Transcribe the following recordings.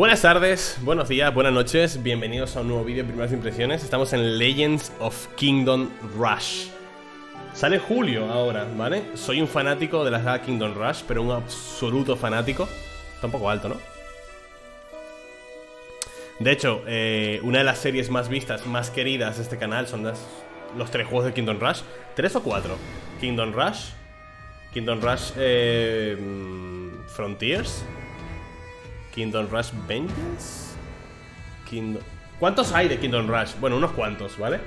Buenas tardes, buenos días, buenas noches, bienvenidos a un nuevo vídeo, primeras impresiones. Estamos en Legends of Kingdom Rush. Sale julio ahora, ¿vale? Soy un fanático de la saga Kingdom Rush, pero un absoluto fanático. Está un poco alto, ¿no? De hecho, una de las series más vistas, más queridas de este canal son los tres juegos de Kingdom Rush. ¿Tres o cuatro? Kingdom Rush, Frontiers, Kingdom Rush Vengeance, ¿Cuántos hay de Kingdom Rush? Bueno, unos cuantos, ¿vale?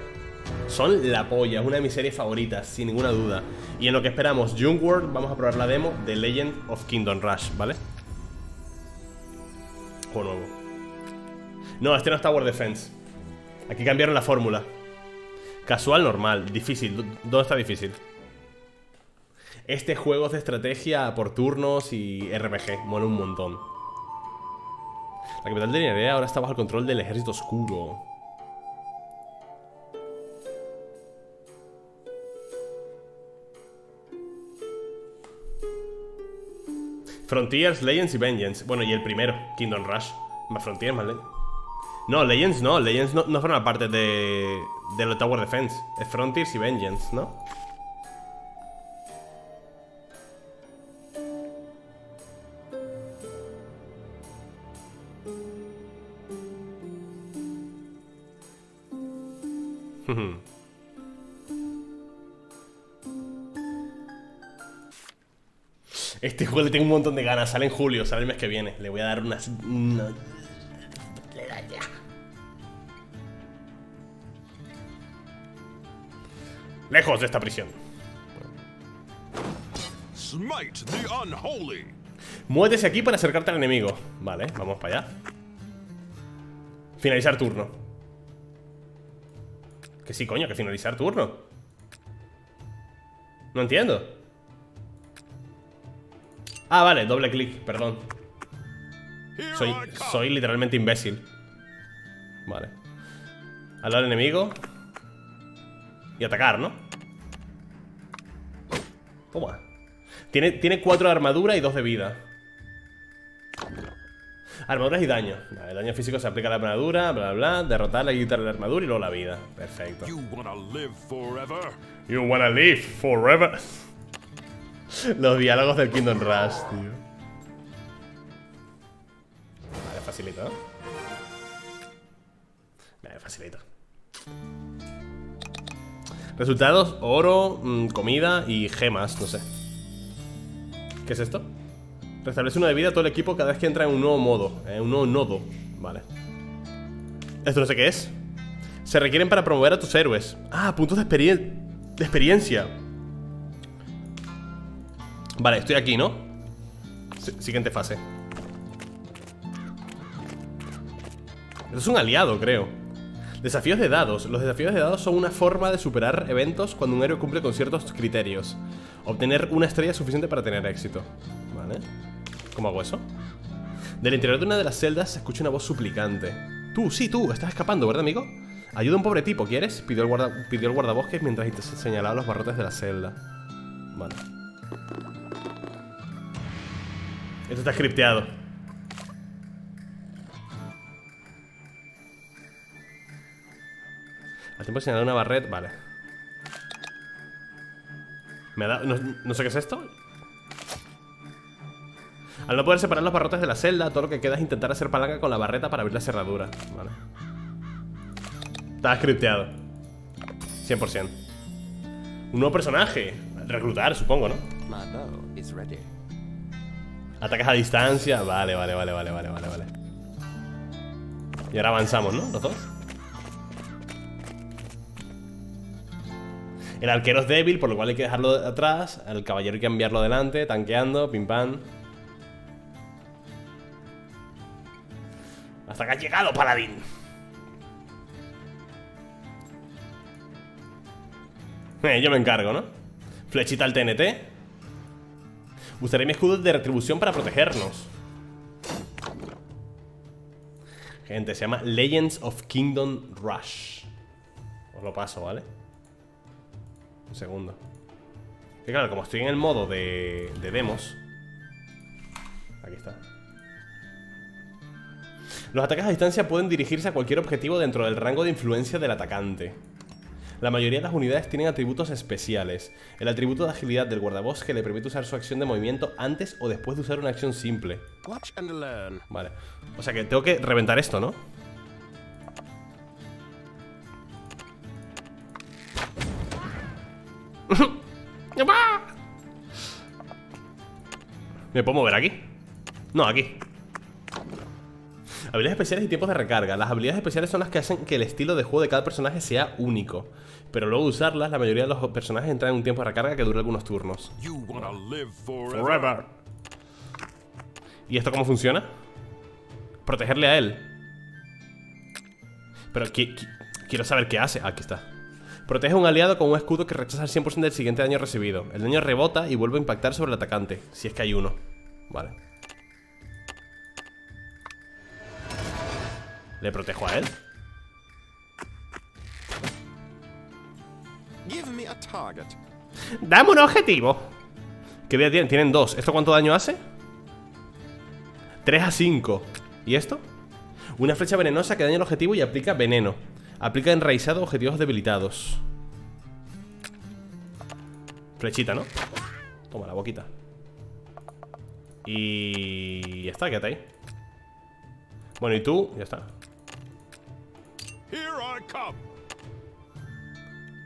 Son la polla, es una de mis series favoritas, sin ninguna duda. Y en lo que esperamos, Junk World, vamos a probar la demo de Legend of Kingdom Rush, ¿vale? Juego nuevo. No, este no está Tower Defense. Aquí cambiaron la fórmula. Casual, normal, difícil. ¿Dónde está difícil? Este juego es de estrategia por turnos y RPG. Mola un montón. La capital de Linirea ahora está bajo el control del ejército oscuro. Frontiers, Legends y Vengeance. Bueno, y el primero, Kingdom Rush. Más Frontiers, más Legends. No, Legends no. Legends no forma parte de la Tower Defense. Es Frontiers y Vengeance, ¿no? Este juego le tengo un montón de ganas. Sale en julio, sale el mes que viene. Le voy a dar unas... Lejos de esta prisión. Muévete aquí para acercarte al enemigo. Vale, vamos para allá. Finalizar turno. Que sí, coño, que finalizar turno. No entiendo. Ah, vale, doble clic, perdón. Soy literalmente imbécil. Vale. Hablar al enemigo. Y atacar, ¿no? Toma. Tiene 4 de armadura y 2 de vida. Armaduras y daño. Vale, el daño físico se aplica a la armadura, bla, bla, bla. Derrotarla y quitarle la armadura y luego la vida. Perfecto. You wanna live forever. Los diálogos del Kingdom Rush, tío. Vale, facilito, ¿no? Vale, facilito. Resultados, oro, comida y gemas, no sé. ¿Qué es esto? Restablece una de vida a todo el equipo cada vez que entra en un nuevo modo, un nuevo nodo. Vale. Esto no sé qué es. Se requieren para promover a tus héroes. Ah, puntos de experiencia. Vale, estoy aquí, ¿no? Siguiente fase. Esto es un aliado, creo. Desafíos de dados. Los desafíos de dados son una forma de superar eventos cuando un héroe cumple con ciertos criterios. Obtener una estrella es suficiente para tener éxito. Vale. ¿Cómo hago eso? Del interior de una de las celdas se escucha una voz suplicante. Tú, sí, tú, estás escapando, ¿verdad, amigo? Ayuda a un pobre tipo, ¿quieres? Pidió el guardabosques mientras señalaba los barrotes de la celda. Vale. Esto está scripteado. Al tiempo de señalar una barreta. Vale. Me ha dado... No sé qué es esto. Al no poder separar los barrotes de la celda, todo lo que queda es intentar hacer palanca con la barreta para abrir la cerradura. Vale. Está scripteado. 100%. Un nuevo personaje. Reclutar, supongo, ¿no? Ataques a distancia. Vale, vale, vale, vale, vale, vale, vale. Y ahora avanzamos, ¿no? Los dos. El arquero es débil, por lo cual hay que dejarlo atrás. El caballero hay que enviarlo adelante, tanqueando, pim pam. Hasta que has llegado, paladín. Yo me encargo, ¿no? Flechita al TNT. Usaré mi escudo de retribución para protegernos. Gente, se llama Legends of Kingdom Rush. Os lo paso, ¿vale? Un segundo. Y claro, como estoy en el modo de demos. Aquí está. Los ataques a distancia pueden dirigirse a cualquier objetivo dentro del rango de influencia del atacante. La mayoría de las unidades tienen atributos especiales. El atributo de agilidad del guardabosque le permite usar su acción de movimiento antes o después de usar una acción simple. Vale. O sea que tengo que reventar esto, ¿no? ¿Me puedo mover aquí? No, aquí. Habilidades especiales y tiempos de recarga. Las habilidades especiales son las que hacen que el estilo de juego de cada personaje sea único. Pero luego de usarlas, la mayoría de los personajes entran en un tiempo de recarga que dura algunos turnos. Forever. ¿Y esto cómo funciona? Protegerle a él. Pero quiero saber qué hace. Aquí está. Protege a un aliado con un escudo que rechaza el 100% del siguiente daño recibido. El daño rebota y vuelve a impactar sobre el atacante, si es que hay uno. Vale. ¿Le protejo a él? ¡Dame un objetivo! ¿Qué vida tienen? Tienen dos. ¿Esto cuánto daño hace? 3 a 5. ¿Y esto? Una flecha venenosa que daña el objetivo y aplica veneno. Aplica enraizado objetivos debilitados. Flechita, ¿no? Toma la boquita. Y ya está, quédate ahí. Bueno, y tú, ya está.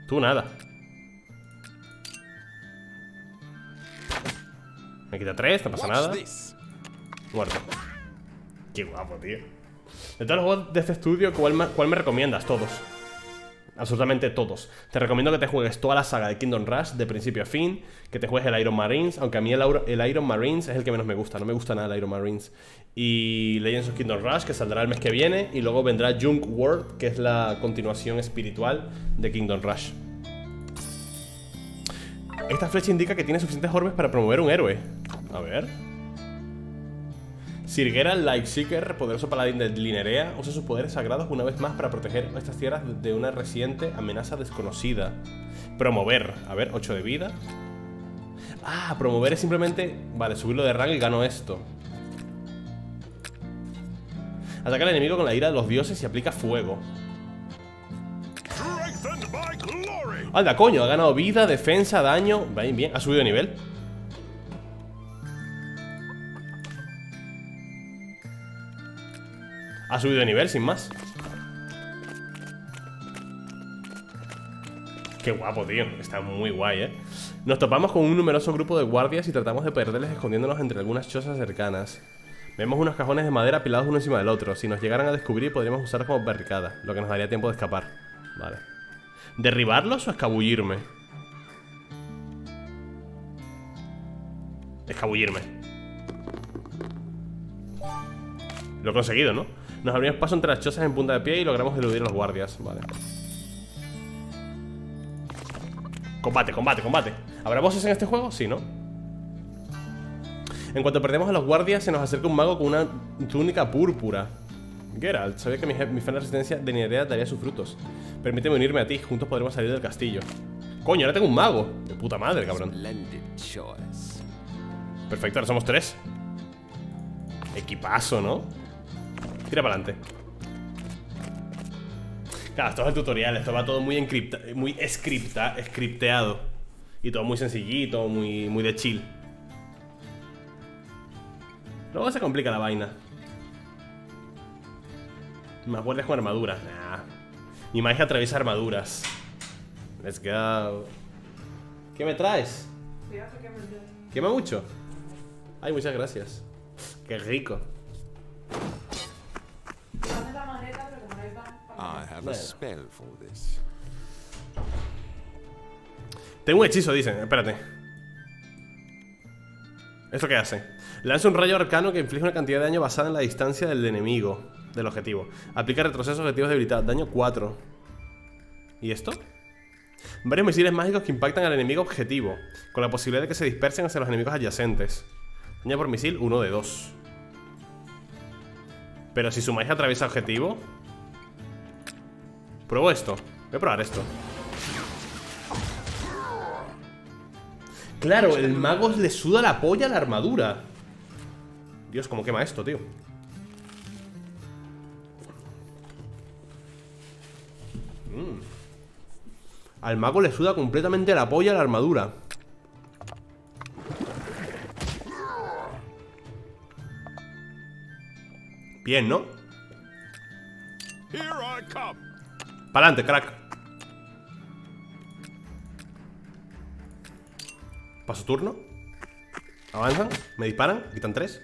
Tú nada. Me quita 3, no pasa nada. Muerto. Qué guapo, tío. De todos los juegos de este estudio, ¿cuál me recomiendas? Todos. Absolutamente todos. Te recomiendo que te juegues toda la saga de Kingdom Rush de principio a fin. Que te juegues el Iron Marines. Aunque a mí el Iron Marines es el que menos me gusta. No me gusta nada el Iron Marines. Y Legends of Kingdom Rush, que saldrá el mes que viene. Y luego vendrá Junk World, que es la continuación espiritual de Kingdom Rush. Esta flecha indica que tiene suficientes orbes para promover un héroe. A ver. Sirguera, Lightseeker, poderoso paladín de Linirea, usa sus poderes sagrados una vez más para proteger estas tierras de una reciente amenaza desconocida. Promover, a ver, 8 de vida. Ah, promover es simplemente, vale, subirlo de rango y gano esto. Ataca al enemigo con la ira de los dioses y aplica fuego. ¡Anda, coño! Ha ganado vida, defensa, daño. Bien, bien, ha subido de nivel. Ha subido de nivel, sin más. Qué guapo, tío. Está muy guay, ¿eh? Nos topamos con un numeroso grupo de guardias y tratamos de perderles escondiéndonos entre algunas chozas cercanas. Vemos unos cajones de madera apilados uno encima del otro. Si nos llegaran a descubrir, podríamos usarlos como barricadas, lo que nos daría tiempo de escapar. Vale. ¿Derribarlos o escabullirme? Escabullirme. Lo he conseguido, ¿no? Nos abrimos paso entre las chozas en punta de pie y logramos eludir a los guardias. Vale. Combate, combate, combate. ¿Habrá bosses en este juego? Sí, ¿no? En cuanto perdemos a los guardias, se nos acerca un mago con una túnica púrpura. Geralt, sabía que mi fan de resistencia de Linirea daría sus frutos. Permíteme unirme a ti, juntos podremos salir del castillo. Coño, ahora tengo un mago. De puta madre, cabrón. Perfecto, ahora somos 3. Equipazo, ¿no? Tira para adelante. Claro, esto es el tutorial. Esto va todo muy scripteado. Y todo muy sencillito, muy de chill. Luego se complica la vaina. Más guardias con armaduras. Nah. Mi magia atraviesa armaduras. Let's go. ¿Qué me traes? ¿Quema mucho? Ay, muchas gracias. Qué rico. Bueno. Tengo un hechizo, dicen. Espérate. ¿Esto qué hace? Lanza un rayo arcano que inflige una cantidad de daño basada en la distancia del enemigo. Del objetivo. Aplica retroceso a objetivos debilitados. Daño 4. ¿Y esto? Varios misiles mágicos que impactan al enemigo objetivo, con la posibilidad de que se dispersen hacia los enemigos adyacentes. Daño por misil 1 de 2. Pero si su magia atraviesa objetivo. Pruebo esto. Voy a probar esto. Claro, el mago le suda la polla a la armadura. Dios, cómo quema esto, tío. Al mago le suda completamente la polla a la armadura. Bien, ¿no? Pa'lante, crack. Paso turno. Avanzan, me disparan, quitan 3.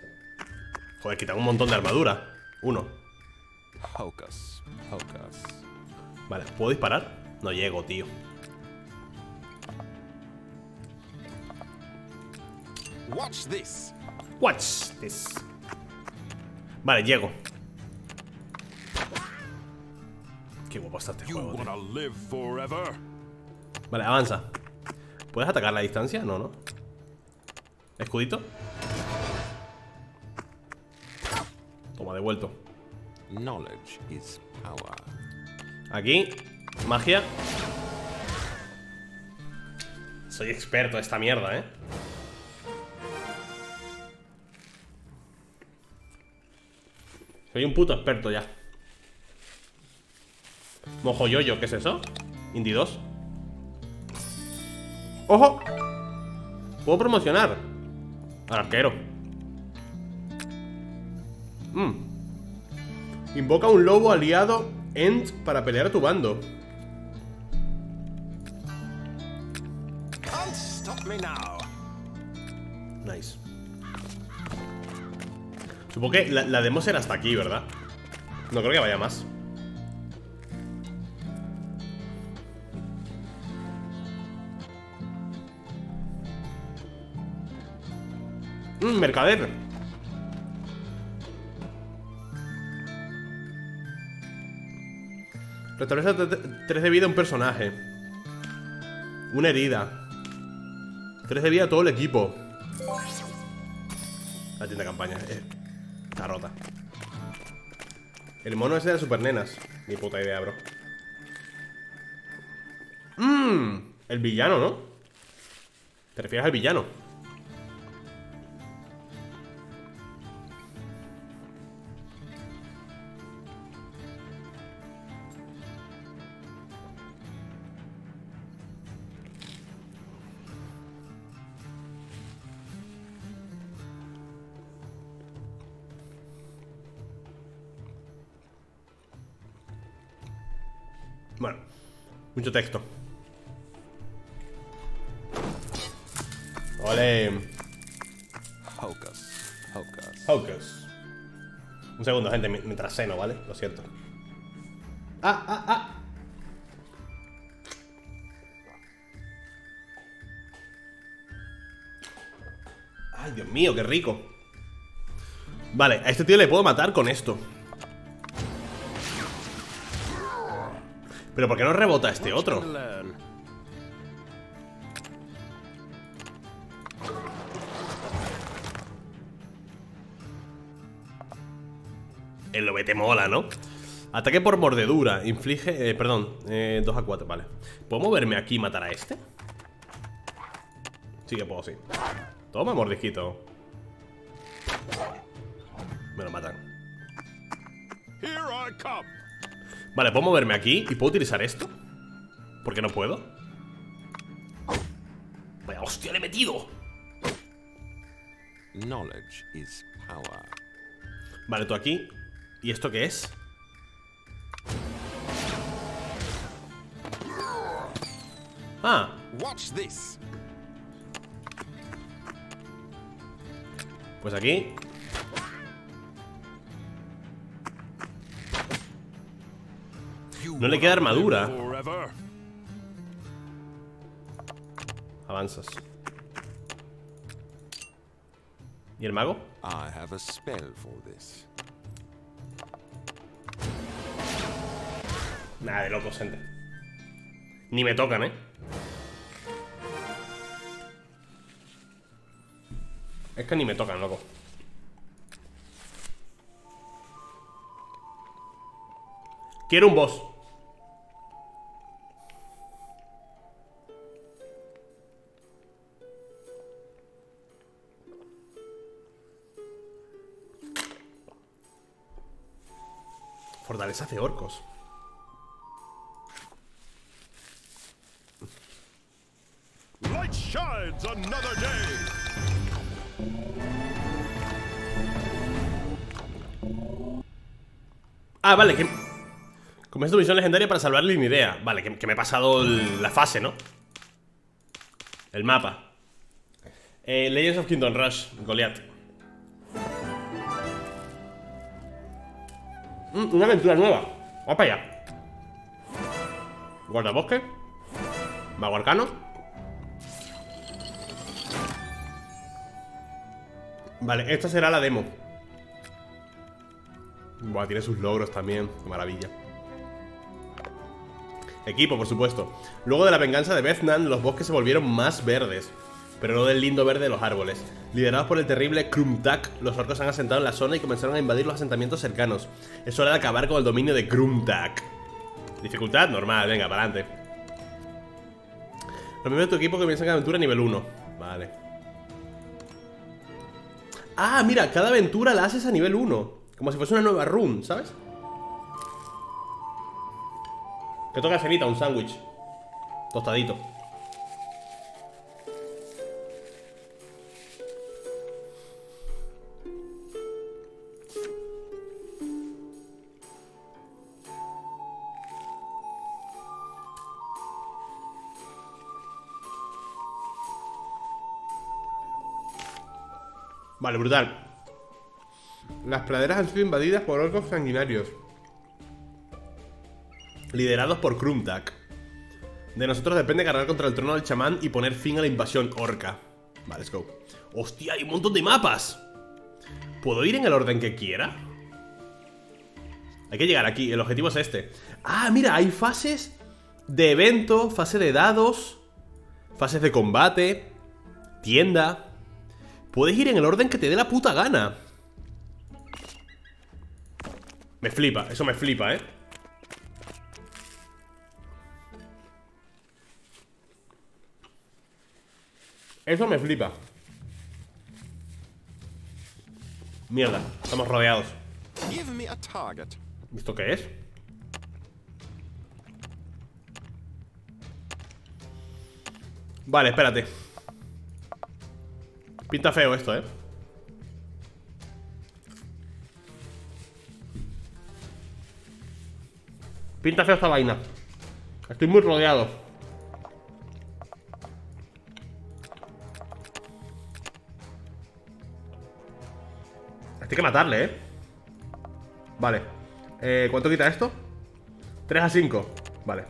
Joder, quitan un montón de armadura. 1. Vale, ¿puedo disparar? No llego, tío. Watch this. Vale, llego. Qué guapo está este juego, tío. Vale, avanza. ¿Puedes atacar la distancia? No, no. Escudito. Toma, devuelto. Aquí, magia. Soy experto en esta mierda, ¿eh? Soy un puto experto ya. Mojo yoyo, ¿qué es eso? Indie 2. ¡Ojo! Puedo promocionar al arquero. Invoca un lobo aliado End para pelear a tu bando. Nice. Supongo que la demo será hasta aquí, ¿verdad? No creo que vaya más. Mercader. Restablece 3 de vida a un personaje. Una herida. 3 de vida a todo el equipo. La tienda de campaña. Está rota. El mono ese de las supernenas. Ni puta idea, bro. El villano, ¿no? ¿Te refieres al villano? Bueno, mucho texto. Ole. Hocus. Un segundo, gente, mientras ceno, ¿vale? Lo siento. Ay, Dios mío, qué rico. Vale, a este tío le puedo matar con esto. ¿Pero por qué no rebota este otro? El lobete mola, ¿no? Ataque por mordedura. Inflige... perdón, 2 a 4, vale. ¿Puedo moverme aquí y matar a este? Sí que puedo, sí. Toma, mordisquito. Me lo matan. Vale, puedo moverme aquí y puedo utilizar esto. ¿Por qué no puedo? Vaya hostia, le he metido. Knowledge is power. Vale, tú aquí. ¿Y esto qué es? Ah. Watch this. Pues aquí. No le queda armadura. Avanzas. ¿Y el mago? Nada de locos, gente. Ni me tocan, ¿eh? Es que ni me tocan, loco. Quiero un boss. Fortaleza de orcos. light shines another day. Ah, vale, que... Comienza tu misión legendaria para salvar Linirea. Vale, que me he pasado la fase, ¿no? El mapa. Legends of Kingdom Rush, Goliath. Una aventura nueva. Va para allá. Guardabosque. Mago arcano. Vale, esta será la demo. Buah, tiene sus logros también. Qué maravilla. Equipo, por supuesto. Luego de la venganza de Veznan, los bosques se volvieron más verdes, pero no del lindo verde de los árboles. Liderados por el terrible Krumtak, los orcos se han asentado en la zona y comenzaron a invadir los asentamientos cercanos. Es hora de acabar con el dominio de Krumtak. Dificultad normal, venga, para adelante. Los miembros de tu equipo comienzan cada aventura nivel 1. Vale. Ah, mira, cada aventura la haces a nivel 1. Como si fuese una nueva run, ¿sabes? Que toca cenita, un sándwich tostadito. Vale, brutal. Las praderas han sido invadidas por orcos sanguinarios, liderados por Krumtak. De nosotros depende cargar contra el trono del chamán y poner fin a la invasión orca. Vale, let's go. ¡Hostia, hay un montón de mapas! ¿Puedo ir en el orden que quiera? Hay que llegar aquí, el objetivo es este. Ah, mira, hay fases de evento, fase de dados, fases de combate, tienda. Puedes ir en el orden que te dé la puta gana. Me flipa, eso me flipa, ¿eh? Eso me flipa. Mierda, estamos rodeados. ¿Esto qué es? Vale, espérate. Pinta feo esto, ¿eh? Pinta feo esta vaina. Estoy muy rodeado. Hay que matarle, ¿eh? Vale. ¿Cuánto quita esto? 3 a 5. Vale.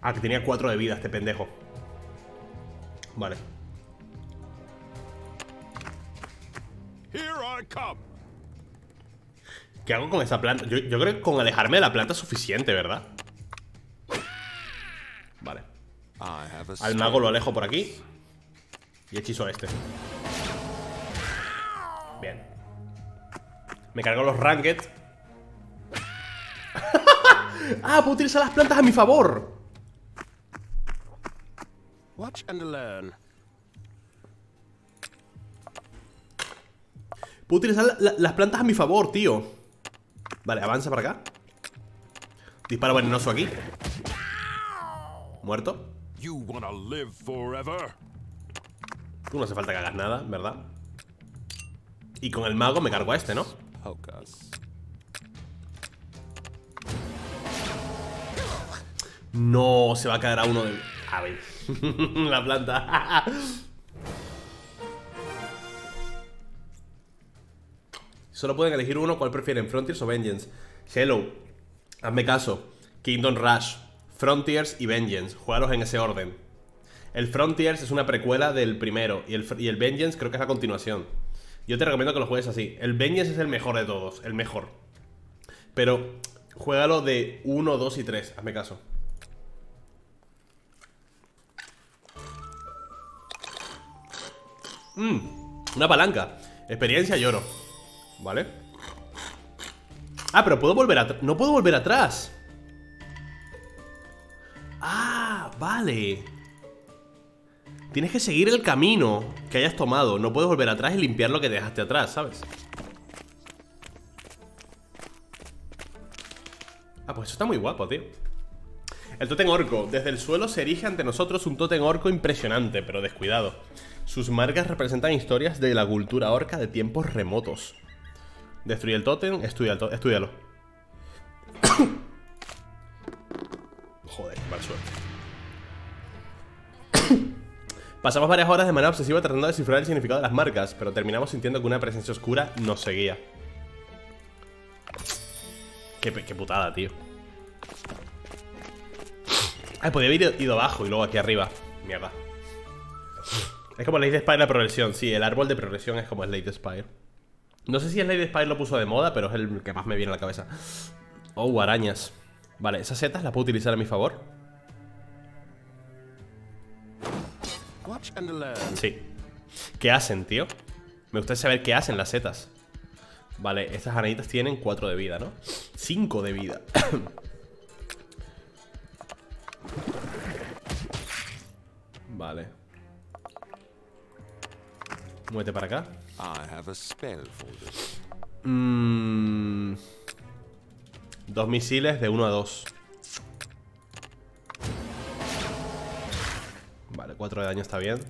Ah, que tenía 4 de vida este pendejo. Vale. ¿Qué hago con esa planta? Yo creo que con alejarme de la planta es suficiente, ¿verdad? Vale. Al mago lo alejo por aquí. Y hechizo a este. Bien. Me cargo los ranked. Ah, puedo utilizar las plantas a mi favor. Watch and learn. Puedo utilizar las plantas a mi favor, tío. Vale, avanza para acá. Disparo venenoso aquí. Muerto. You wanna live forever. Tú no hace falta que hagas nada, ¿verdad? Y con el mago me cargo a este, ¿no? No, se va a caer a uno de... A ver. La planta. Solo pueden elegir uno, ¿cuál prefieren? ¿Frontiers o Vengeance? Hello, hazme caso. Kingdom Rush, Frontiers y Vengeance. Juegalos en ese orden. El Frontiers es una precuela del primero y el Vengeance creo que es la continuación. Yo te recomiendo que lo juegues así. El Vengeance es el mejor de todos, el mejor. Pero juégalo de 1, 2 y 3, hazme caso. Una palanca. Experiencia y oro. Vale. Ah, pero puedo volver atrás. No puedo volver atrás. Ah, vale. Tienes que seguir el camino que hayas tomado. No puedes volver atrás y limpiar lo que dejaste atrás, ¿sabes? Ah, pues eso está muy guapo, tío. El tótem orco. Desde el suelo se erige ante nosotros un tótem orco impresionante, pero descuidado. Sus marcas representan historias de la cultura orca de tiempos remotos. Destruye el tótem, estúdialo. Joder, mal suerte. Pasamos varias horas de manera obsesiva tratando de descifrar el significado de las marcas, pero terminamos sintiendo que una presencia oscura nos seguía. Qué putada, tío. Ay, podía haber ido abajo y luego aquí arriba. Mierda. Es como Lady Spire la progresión. Sí, el árbol de progresión es como Lady Spire. No sé si Lady Spire lo puso de moda, pero es el que más me viene a la cabeza. Oh, arañas. Vale, esas setas las puedo utilizar a mi favor. Sí. ¿Qué hacen, tío? Me gustaría saber qué hacen las setas. Vale, estas arañitas tienen 4 de vida, ¿no? 5 de vida. Vale. Muévete para acá. Dos misiles de 1 a 2. Vale, 4 de daño está bien.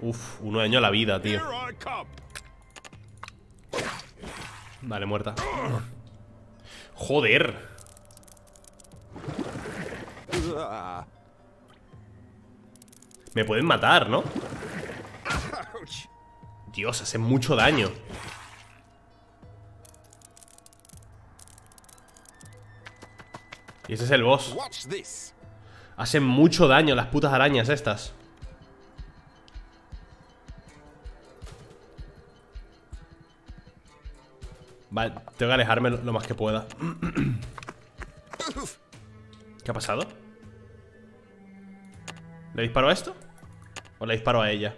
Uf, 1 de daño a la vida, tío. Vale, muerta. Joder. Me pueden matar, ¿no? Dios, hace mucho daño. Y ese es el boss. Hacen mucho daño las putas arañas estas. Vale, tengo que alejarme lo más que pueda. ¿Qué ha pasado? ¿Le disparo a esto? ¿O le disparo a ella?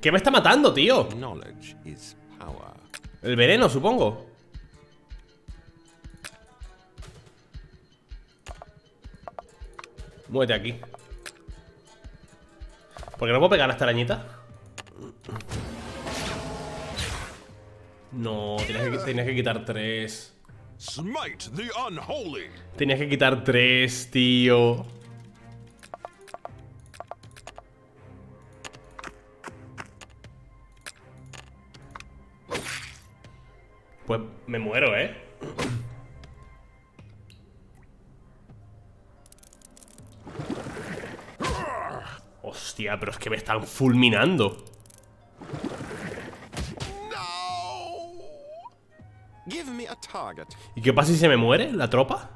¿Qué me está matando, tío? El veneno, supongo. Muévete aquí. ¿Por qué no puedo pegar a esta arañita? No, tenías que quitar 3. Tenías que quitar 3, tío. Pues me muero, ¿eh? Hostia, pero es que me están fulminando. ¿Y qué pasa si se me muere la tropa?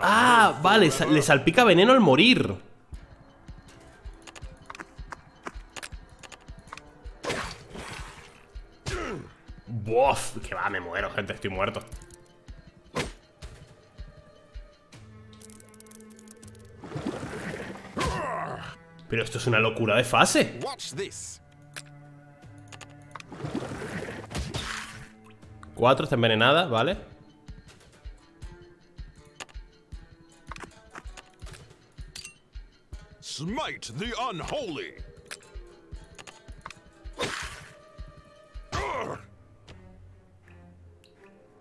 Ah, vale, le salpica veneno al morir. Buf, que va, me muero, gente, estoy muerto. Pero esto es una locura de fase. Watch this. 4, está envenenada, vale. Smite the unholy.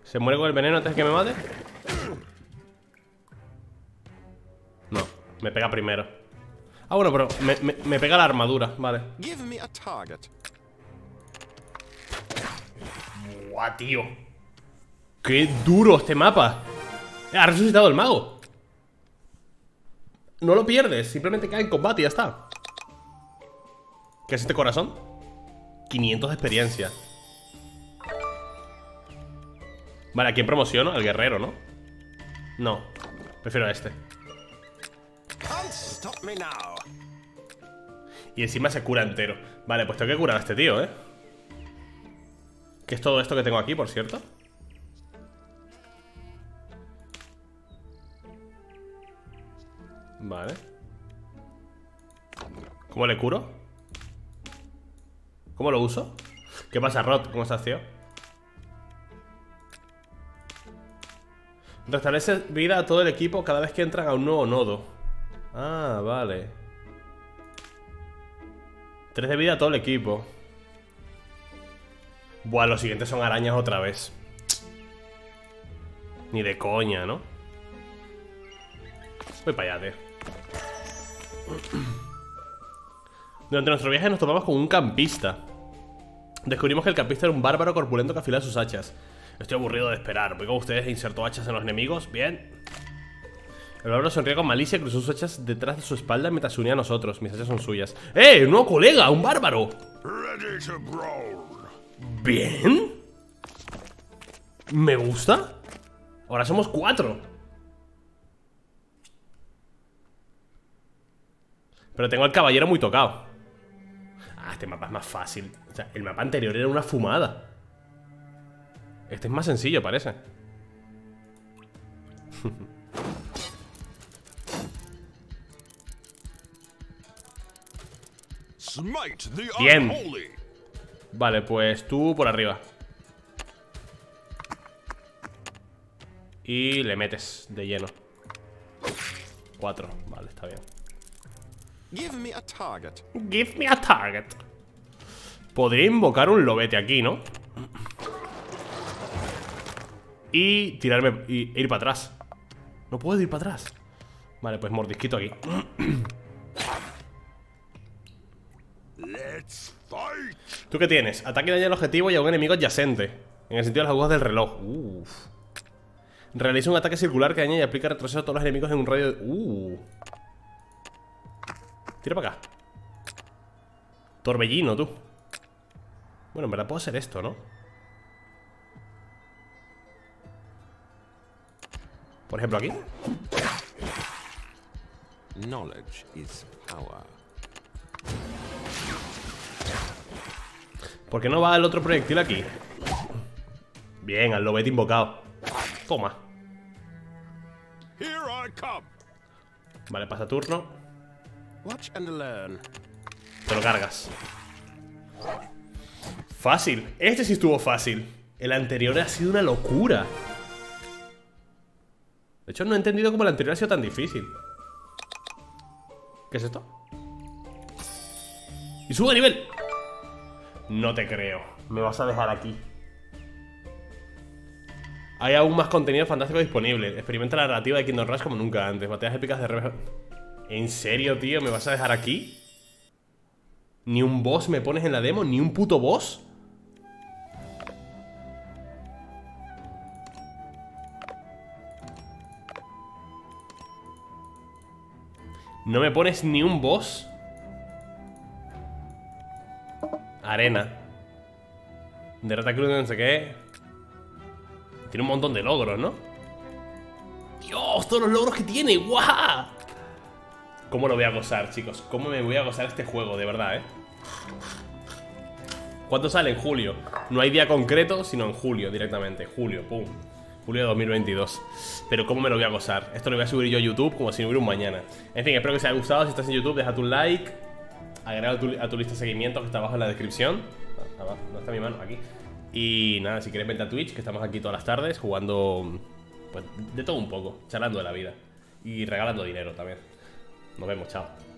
¿Se muere con el veneno antes de que me mate? No, me pega primero. Ah, bueno, pero me pega la armadura, vale. Buah, tío. Qué duro este mapa. Ha resucitado el mago. No lo pierdes, simplemente cae en combate y ya está. ¿Qué es este corazón? 500 de experiencia. Vale, ¿a quién promociono? Al guerrero, ¿no? No, prefiero a este. Y encima se cura entero. Vale, pues tengo que curar a este tío, ¿eh? Que es todo esto que tengo aquí, por cierto. Vale. ¿Cómo le curo? ¿Cómo lo uso? ¿Qué pasa, Rod? ¿Cómo estás, tío? Restablece vida a todo el equipo cada vez que entran a un nuevo nodo. Ah, vale. 3 de vida a todo el equipo. Buah, los siguientes son arañas otra vez. Ni de coña, ¿no? Voy para allá, tío. Durante nuestro viaje nos topamos con un campista. Descubrimos que el campista era un bárbaro corpulento que afila sus hachas. Estoy aburrido de esperar. Voy con ustedes e inserto hachas en los enemigos. Bien. El bárbaro sonríe con malicia y cruzó sus hachas detrás de su espalda mientras se unía a nosotros. Mis hachas son suyas. ¡Eh! ¡Un nuevo colega! ¡Un bárbaro! Bien. Me gusta. Ahora somos 4. Pero tengo al caballero muy tocado. Ah, este mapa es más fácil. O sea, el mapa anterior era una fumada. Este es más sencillo, parece. Bien. Vale, pues tú por arriba. Y le metes de lleno. 4, vale, está bien. Give me a target. Give me a target. Podría invocar un lobete aquí, ¿no? Y tirarme y ir para atrás. No puedo ir para atrás. Vale, pues mordisquito aquí. Let's fight. ¿Tú qué tienes? Ataque y daño al objetivo y a un enemigo adyacente. En el sentido de las agujas del reloj. Realiza un ataque circular que daña y aplica retroceso a todos los enemigos en un radio de... Tira para acá. Torbellino, tú. Bueno, en verdad puedo hacer esto, ¿no? Por ejemplo, aquí. Knowledge is power. ¿Por qué no va el otro proyectil aquí? Bien, al lobete invocado. Toma. Vale, pasa turno. Watch and learn. Te lo cargas. Fácil. Este sí estuvo fácil. El anterior ha sido una locura. De hecho, no he entendido cómo el anterior ha sido tan difícil. ¿Qué es esto? ¡Y subo de nivel! No te creo. Me vas a dejar aquí. Hay aún más contenido fantástico disponible. Experimenta la narrativa de Kingdom Rush como nunca antes. Batallas épicas de re... ¿En serio, tío? ¿Me vas a dejar aquí? ¿Ni un boss me pones en la demo? ¿Ni un puto boss? ¿No me pones ni un boss? Arena. De Rata Cruz, no sé qué. Tiene un montón de logros, ¿no? ¡Dios! Todos los logros que tiene. ¡Guau! ¿Cómo lo voy a gozar, chicos? ¿Cómo me voy a gozar este juego? De verdad, ¿eh? ¿Cuándo sale? En julio. No hay día concreto, sino en julio directamente. Julio, pum. Julio de 2022. Pero ¿cómo me lo voy a gozar? Esto lo voy a subir yo a YouTube como si no hubiera un mañana. En fin, espero que os haya gustado. Si estás en YouTube, deja tu like. Agrega a tu lista de seguimiento que está abajo en la descripción. Abajo, no está mi mano, aquí. Y nada, si quieres vente a Twitch, que estamos aquí todas las tardes jugando, pues, de todo un poco. Charlando de la vida. Y regalando dinero también. Nos vemos, chao.